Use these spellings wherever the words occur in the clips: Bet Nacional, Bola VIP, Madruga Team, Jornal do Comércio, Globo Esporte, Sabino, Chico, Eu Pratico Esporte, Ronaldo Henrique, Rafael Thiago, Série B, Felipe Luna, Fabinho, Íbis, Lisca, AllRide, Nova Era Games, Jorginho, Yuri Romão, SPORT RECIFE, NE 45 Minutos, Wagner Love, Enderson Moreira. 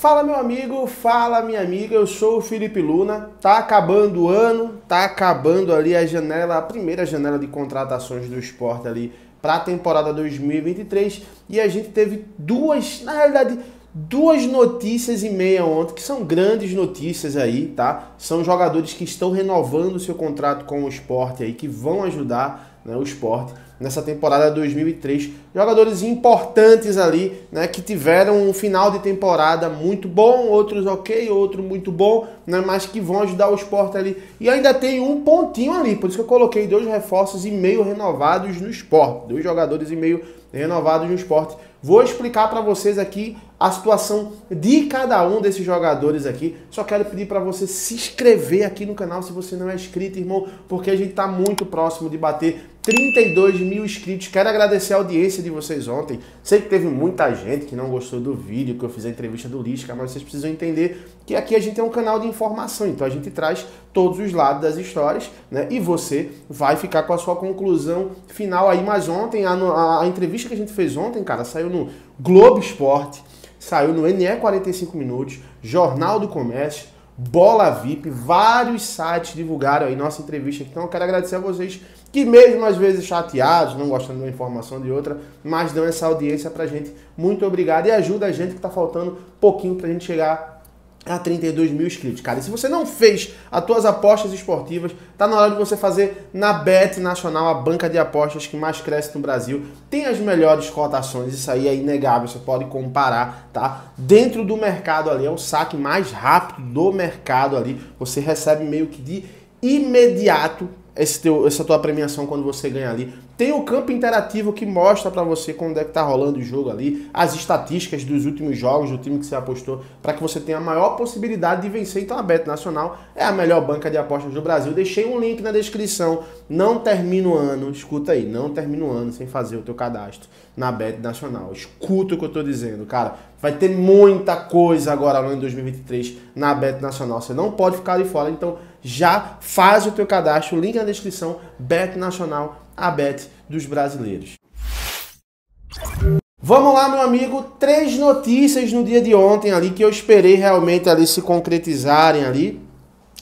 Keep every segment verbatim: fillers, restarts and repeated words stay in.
Fala meu amigo, fala minha amiga, eu sou o Felipe Luna. Tá acabando o ano, tá acabando ali a janela, a primeira janela de contratações do esporte ali para a temporada dois mil e vinte e três, e a gente teve duas, na realidade, duas notícias e meia ontem, que são grandes notícias aí, tá? São jogadores que estão renovando o seu contrato com o esporte aí, que vão ajudar, né, o esporte nessa temporada dois mil e três, jogadores importantes ali, né, que tiveram um final de temporada muito bom, outros ok, outro muito bom, né, mas que vão ajudar o esporte ali. E ainda tem um pontinho ali, por isso que eu coloquei dois reforços e meio renovados no esporte, dois jogadores e meio renovados no esporte. Vou explicar para vocês aqui a situação de cada um desses jogadores aqui. Só quero pedir para você se inscrever aqui no canal se você não é inscrito, irmão, porque a gente tá muito próximo de bater trinta e dois mil inscritos. Quero agradecer a audiência de vocês ontem. Sei que teve muita gente que não gostou do vídeo, que eu fiz a entrevista do Lisca, mas vocês precisam entender que aqui a gente é um canal de informação, então a gente traz todos os lados das histórias, né? E você vai ficar com a sua conclusão final aí. Mas ontem, a, a, a entrevista que a gente fez ontem, cara, saiu no Globo Esporte, saiu no N E quarenta e cinco Minutos, Jornal do Comércio, Bola V I P, vários sites divulgaram aí nossa entrevista. Então eu quero agradecer a vocês que, mesmo às vezes chateados, não gostando de uma informação de outra, mas dão essa audiência pra gente. Muito obrigado e ajuda a gente, que tá faltando pouquinho pra gente chegar a trinta e dois mil inscritos, cara. E se você não fez as tuas apostas esportivas, tá na hora de você fazer na Bet Nacional, a banca de apostas que mais cresce no Brasil. Tem as melhores cotações, isso aí é inegável, você pode comparar, tá? Dentro do mercado ali, é o saque mais rápido do mercado ali, você recebe meio que de imediato Esse teu, essa tua premiação quando você ganha ali. Tem o campo interativo que mostra pra você quando é que tá rolando o jogo ali, as estatísticas dos últimos jogos do time que você apostou, para que você tenha a maior possibilidade de vencer. Então a Bet Nacional é a melhor banca de apostas do Brasil. Deixei um link na descrição. Não termina o ano, escuta aí, não termina o ano sem fazer o teu cadastro na Bet Nacional. Escuta o que eu tô dizendo, cara. Vai ter muita coisa agora no ano dois mil e vinte e três na Bet Nacional. Você não pode ficar ali fora, então já faz o teu cadastro, o link na descrição, Bet Nacional, a Bet dos brasileiros. Vamos lá, meu amigo, três notícias no dia de ontem ali que eu esperei realmente ali se concretizarem ali,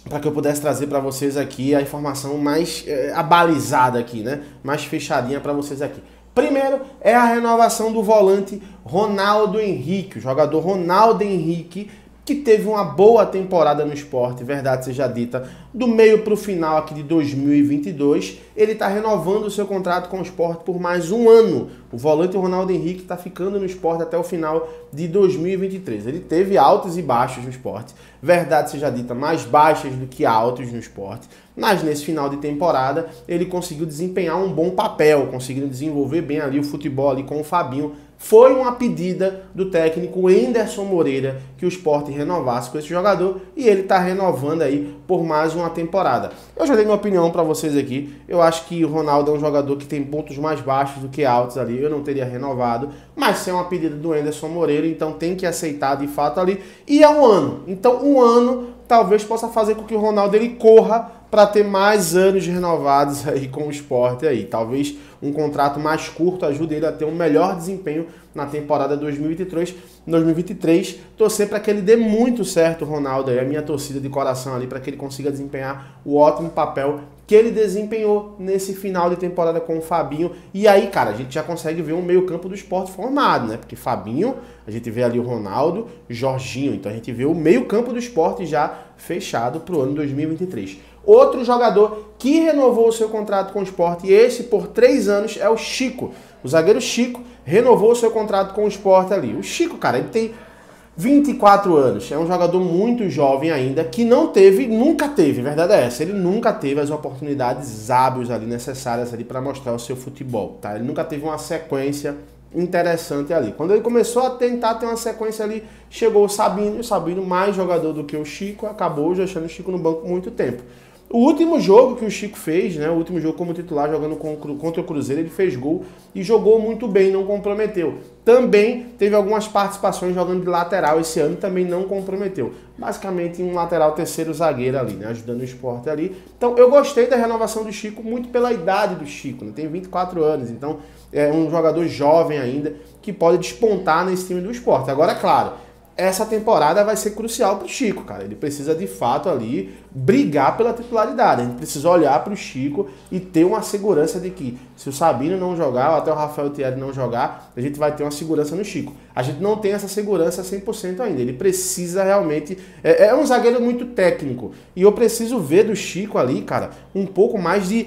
para que eu pudesse trazer para vocês aqui a informação mais é, abalizada aqui, né? Mais fechadinha para vocês aqui. Primeiro é a renovação do volante Ronaldo Henrique, o jogador Ronaldo Henrique, que teve uma boa temporada no esporte, verdade seja dita, do meio para o final aqui de dois mil e vinte e dois, ele está renovando o seu contrato com o esporte por mais um ano. O volante Ronaldo Henrique está ficando no esporte até o final de dois mil e vinte e três. Ele teve altos e baixos no esporte, verdade seja dita, mais baixas do que altos no esporte, mas nesse final de temporada ele conseguiu desempenhar um bom papel, conseguindo desenvolver bem ali o futebol ali com o Fabinho. Foi uma pedida do técnico Enderson Moreira que o esporte renovasse com esse jogador, e ele está renovando aí por mais uma temporada. Eu já dei minha opinião para vocês aqui. Eu acho que o Ronaldo é um jogador que tem pontos mais baixos do que altos ali. Eu não teria renovado, mas se é uma pedida do Enderson Moreira, então tem que aceitar de fato ali. E é um ano. Então um ano talvez possa fazer com que o Ronaldo ele corra para ter mais anos renovados aí com o esporte aí. Talvez um contrato mais curto ajude ele a ter um melhor desempenho na temporada dois mil e vinte e três. Torcer para que ele dê muito certo, o Ronaldo aí, a minha torcida de coração ali, para que ele consiga desempenhar o ótimo papel que ele desempenhou nesse final de temporada com o Fabinho. E aí, cara, a gente já consegue ver um meio-campo do esporte formado, né? Porque Fabinho, a gente vê ali o Ronaldo, Jorginho. Então a gente vê o meio-campo do esporte já fechado para o ano dois mil e vinte e três. Outro jogador que renovou o seu contrato com o esporte, e esse por três anos, é o Chico. O zagueiro Chico renovou o seu contrato com o esporte ali. O Chico, cara, ele tem vinte e quatro anos, é um jogador muito jovem ainda, que não teve, nunca teve, a verdade é essa, ele nunca teve as oportunidades hábeis ali, necessárias ali para mostrar o seu futebol, tá? Ele nunca teve uma sequência interessante ali. Quando ele começou a tentar ter uma sequência ali, chegou o Sabino, e o Sabino, mais jogador do que o Chico, acabou deixando o Chico no banco muito tempo. O último jogo que o Chico fez, né, o último jogo como titular jogando contra o Cruzeiro, ele fez gol e jogou muito bem, não comprometeu. Também teve algumas participações jogando de lateral esse ano, também não comprometeu. Basicamente um lateral terceiro zagueiro ali, né, ajudando o esporte ali. Então eu gostei da renovação do Chico muito pela idade do Chico, né, tem vinte e quatro anos, então é um jogador jovem ainda que pode despontar nesse time do esporte. Agora, claro, essa temporada vai ser crucial para o Chico, cara. Ele precisa, de fato, ali brigar pela titularidade. Ele precisa olhar para o Chico e ter uma segurança de que, se o Sabino não jogar, ou até o Rafael Thiago não jogar, a gente vai ter uma segurança no Chico. A gente não tem essa segurança cem por cento ainda. Ele precisa realmente... É, é um zagueiro muito técnico. E eu preciso ver do Chico ali, cara, um pouco mais de...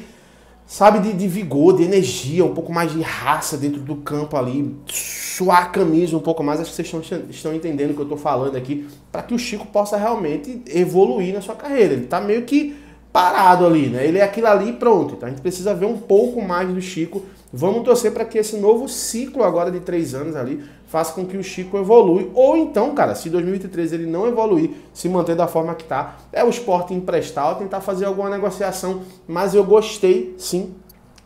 Sabe, de, de vigor, de energia, um pouco mais de raça dentro do campo ali, suar a camisa um pouco mais, acho que vocês estão, estão entendendo o que eu estou falando aqui, para que o Chico possa realmente evoluir na sua carreira. Ele está meio que parado ali, né? Ele é aquilo ali e pronto. Então a gente precisa ver um pouco mais do Chico. Vamos torcer para que esse novo ciclo agora de três anos ali faça com que o Chico evolui. Ou então, cara, se dois mil e vinte e três ele não evoluir, se manter da forma que tá, é o Sport emprestar ou tentar fazer alguma negociação. Mas eu gostei, sim,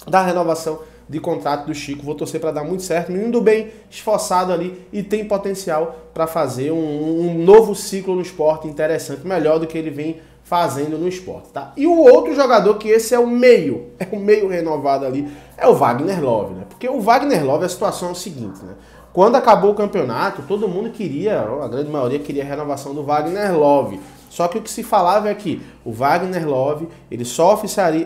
da renovação de contrato do Chico. Vou torcer para dar muito certo. Menino do bem, esforçado ali e tem potencial para fazer um, um novo ciclo no Sport interessante, melhor do que ele vem fazendo no Sport, tá? E o outro jogador que esse é o meio, é o meio renovado ali, é o Wagner Love, né? Porque o Wagner Love, a situação é o seguinte, né? Quando acabou o campeonato, todo mundo queria, a grande maioria queria a renovação do Wagner Love. Só que o que se falava é que o Wagner Love, ele só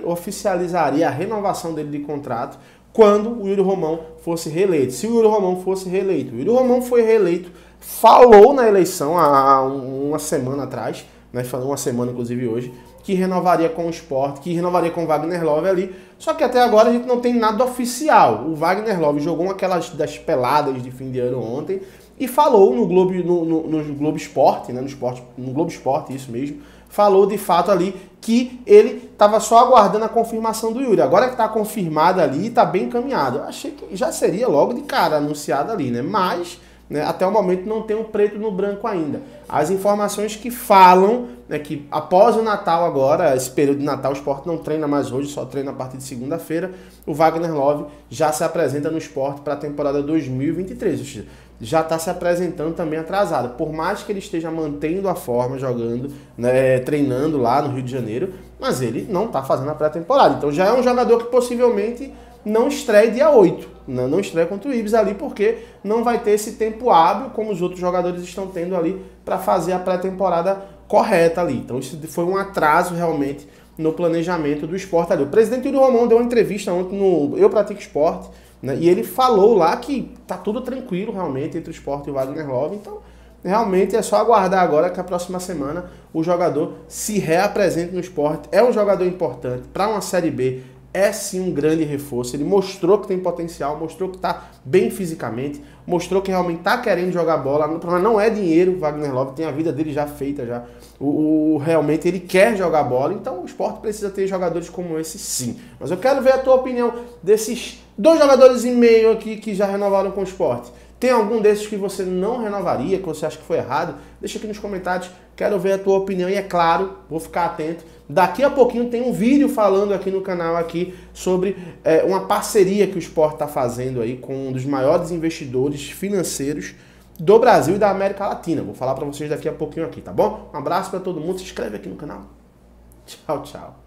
oficializaria a renovação dele de contrato quando o Yuri Romão fosse reeleito. Se o Yuri Romão fosse reeleito. O Yuri Romão foi reeleito, falou na eleição há uma semana atrás, né, falou uma semana, inclusive hoje, que renovaria com o Sport, que renovaria com o Wagner Love ali. Só que até agora a gente não tem nada oficial. O Wagner Love jogou aquelas das peladas de fim de ano ontem e falou no Globo, no, no, no Globo Esporte, né, no, Sport, no Globo Esporte, isso mesmo, falou de fato ali que ele estava só aguardando a confirmação do Yuri. Agora que está confirmado ali, está bem encaminhado. Eu achei que já seria logo de cara anunciado ali, né? Mas... até o momento não tem um preto no branco ainda. As informações que falam é que após o Natal agora, esse período de Natal, o Sport não treina mais hoje, só treina a partir de segunda-feira, o Wagner Love já se apresenta no Sport para a temporada dois mil e vinte e três. Já está se apresentando também atrasado. Por mais que ele esteja mantendo a forma, jogando, né, treinando lá no Rio de Janeiro, mas ele não está fazendo a pré-temporada. Então já é um jogador que possivelmente... não estreia dia oito, né? Não estreia contra o Íbis ali, porque não vai ter esse tempo hábil como os outros jogadores estão tendo ali para fazer a pré-temporada correta ali. Então isso foi um atraso realmente no planejamento do Sport ali. O presidente Yuri Romão deu uma entrevista ontem no Eu Pratico Esporte, né? E ele falou lá que tá tudo tranquilo realmente entre o Sport e o Wagner Love, então... realmente é só aguardar agora que a próxima semana o jogador se reapresente no Sport. É um jogador importante para uma Série B, é sim um grande reforço. Ele mostrou que tem potencial, mostrou que está bem fisicamente, mostrou que realmente está querendo jogar bola. O problema não é dinheiro, o Wagner Love tem a vida dele já feita, já. O, o, realmente ele quer jogar bola, então o Sport precisa ter jogadores como esse sim. Mas eu quero ver a tua opinião desses dois jogadores e meio aqui que já renovaram com o Sport. Tem algum desses que você não renovaria, que você acha que foi errado? Deixa aqui nos comentários, quero ver a tua opinião e, é claro, vou ficar atento. Daqui a pouquinho tem um vídeo falando aqui no canal aqui sobre é, uma parceria que o Sport está fazendo aí com um dos maiores investidores financeiros do Brasil e da América Latina. Vou falar para vocês daqui a pouquinho aqui, tá bom? Um abraço para todo mundo, se inscreve aqui no canal. Tchau, tchau.